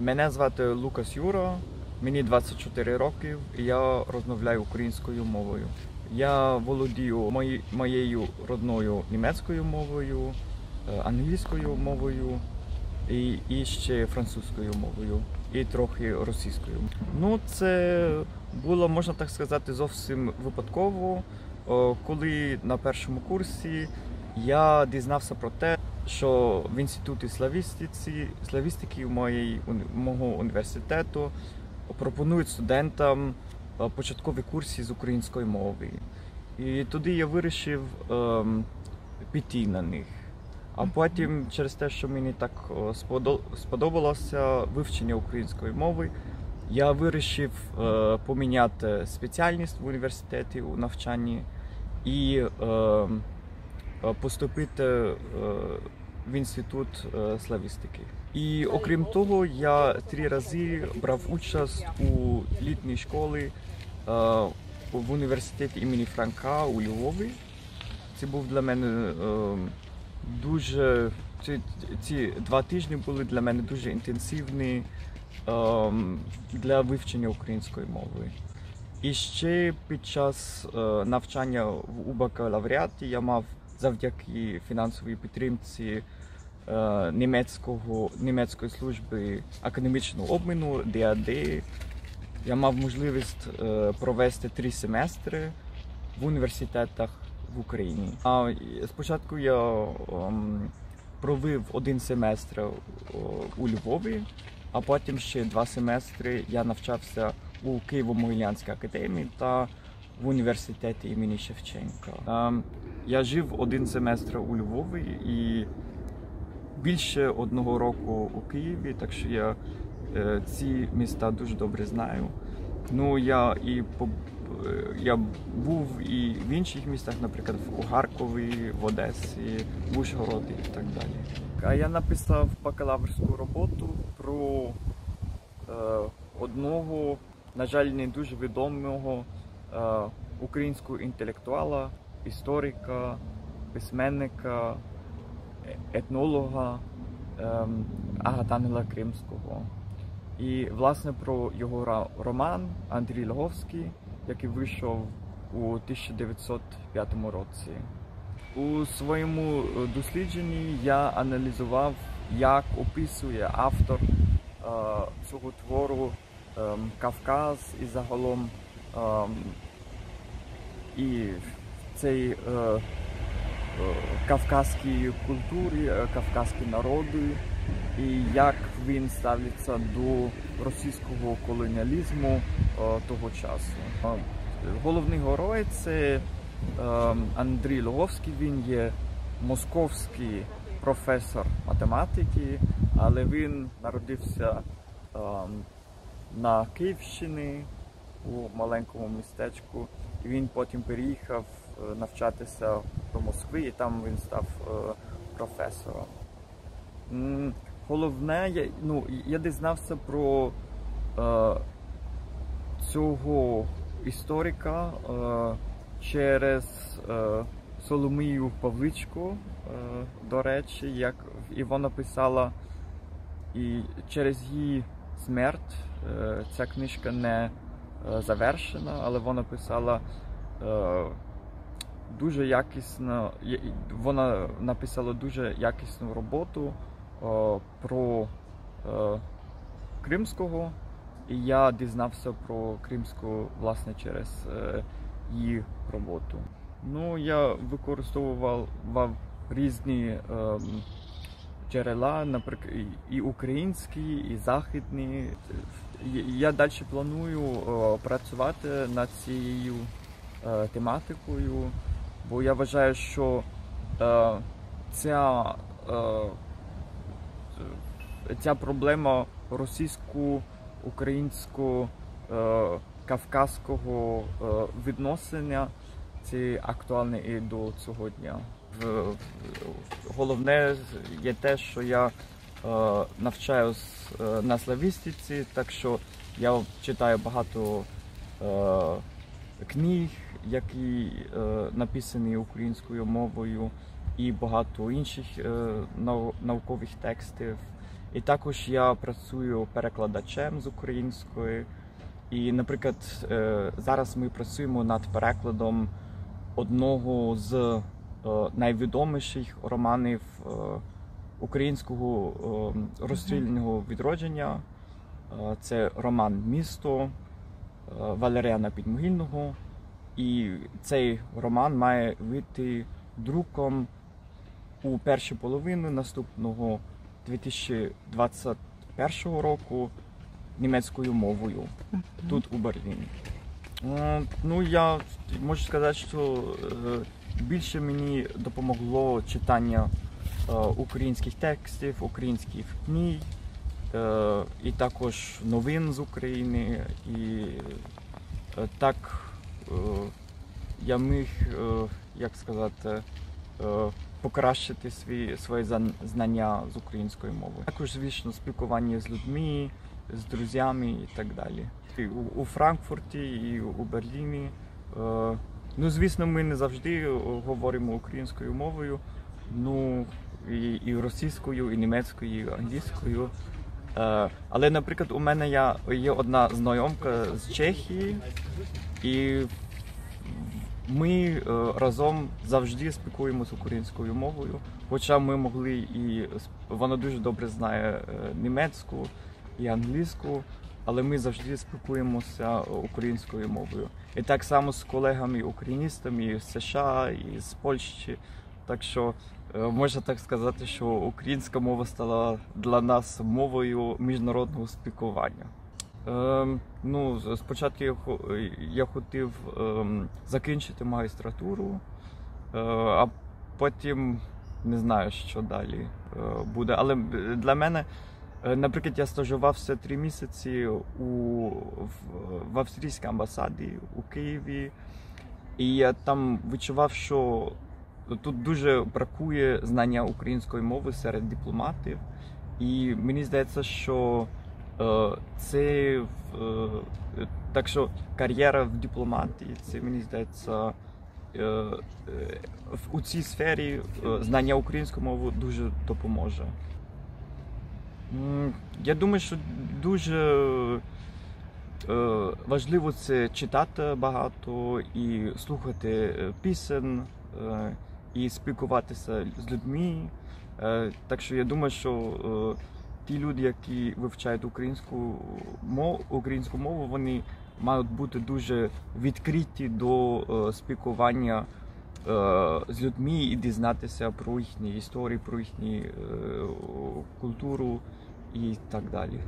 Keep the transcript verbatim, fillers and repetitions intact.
Мене звати Лукас Йоура, мені двадцять чотири роки і я розмовляю українською мовою. Я володію моєю родною німецькою мовою, англійською мовою і, і ще французькою мовою, і трохи російською. Ну, це було, можна так сказати, зовсім випадково, коли на першому курсі я дізнався про те, що в Інституті славістиці, славістики моєї, мого університету пропонують студентам початкові курси з української мови. І тоді я вирішив ем, піти на них. А потім, через те, що мені так сподобалося вивчення української мови, я вирішив е, поміняти спеціальність в університеті у навчанні і е, поступити е, в Інститут е, славістики. І окрім того, я три рази брав участь у літній школі е, в університеті імені Франка у Львові. Це був для мене е, дуже ці, ці два тижні були для мене дуже інтенсивні е, для вивчення української мови. І ще під час е, навчання в у бакалавріаті я мав завдяки фінансовій підтримці е, німецького, німецької служби академічного обміну ДАД, я мав можливість е, провести три семестри в університетах в Україні. А спочатку я е, провів один семестр е, у Львові, а потім ще два семестри я навчався у Києво-Могилянській академії та в університеті імені Шевченка. Е, Я жив один семестр у Львові і більше одного року у Києві, так що я е, ці міста дуже добре знаю. Ну, я, і, я був і в інших містах, наприклад, у Харкові, в Одесі, в Ужгороді і так далі. А я написав бакалаврську роботу про е, одного, на жаль, не дуже відомого е, українського інтелектуала, історика, письменника, етнолога ем, Агатангела Кримського. І, власне, про його роман «Андрій Логовський», який вийшов у тисяча дев'ятсот п'ятому році. У своєму дослідженні я аналізував, як описує автор е, цього твору е, Кавказ і загалом е, і цей е, е, кавказські культури, е, кавказські народи, і як він ставиться до російського колоніалізму е, того часу. Головний герой – це е, Андрій Логовський, він є московський професор математики, але він народився е, на Київщині у маленькому містечку, і він потім переїхав навчатися до Москви, і там він став професором. Головне, я, ну, я дізнався про е, цього історика е, через е, Соломію Павличку, е, до речі, як і вона писала, і через її смерть е, ця книжка не е, завершена, але вона писала е, дуже якісно, вона написала дуже якісну роботу о, про о, Кримського, і я дізнався про Кримського, власне, через е, її роботу. Ну, я використовував різні е, джерела, наприклад, і українські, і західні. Я далі планую о, працювати над цією е, тематикою. Бо я вважаю, що е, ця, е, ця проблема російсько-українсько-кавказського е, е, відносини це актуальне і до цього дня. Головне є те, що я е, навчаюся на славістиці, так що я читаю багато е, книг, які е, написані українською мовою, і багато інших е, наукових текстів. І також я працюю перекладачем з української. І, наприклад, зараз ми працюємо над перекладом одного з найвідоміших романів українського розстрільного відродження. Це роман «Місто» Валеріана Підмогильного. І цей роман має вийти друком у першій половині наступного дві тисячі двадцять першого року німецькою мовою тут, у Берліні. Ну, я можу сказати, що більше мені допомогло читання українських текстів, українських книг, і також новин з України. І так я міг, як сказати, покращити свої, свої знання з української мови. Також, звісно, спілкування з людьми, з друзями і так далі. І у, у Франкфурті, і у Берліні. Е, ну, звісно, ми не завжди говоримо українською мовою, ну, і, і російською, і німецькою, і англійською. Е, але, наприклад, у мене я, є одна знайомка з Чехії, і ми разом завжди спілкуємося українською мовою, хоча ми могли і... Вона дуже добре знає німецьку і англійську, але ми завжди спілкуємося українською мовою. І так само з колегами-україністами з США і з Польщі. Так що можна так сказати, що українська мова стала для нас мовою міжнародного спілкування. Ем, ну, спочатку я, я хотів ем, закінчити магістратуру, е, а потім не знаю, що далі е, буде. Але для мене, е, наприклад, я стажувався три місяці у, в, в австрійській амбасаді у Києві, і я там відчував, що тут дуже бракує знання української мови серед дипломатів, і мені здається, що це так, що кар'єра в дипломатії, це, мені здається, у цій сфері знання української мови дуже допоможе. Я думаю, що дуже важливо це читати багато і слухати пісень, і спілкуватися з людьми. Так що я думаю, що ті люди, які вивчають українську мову, українську мову, вони мають бути дуже відкриті до е, спілкування е, з людьми і дізнатися про їхні історії, про їхню е, культуру і так далі.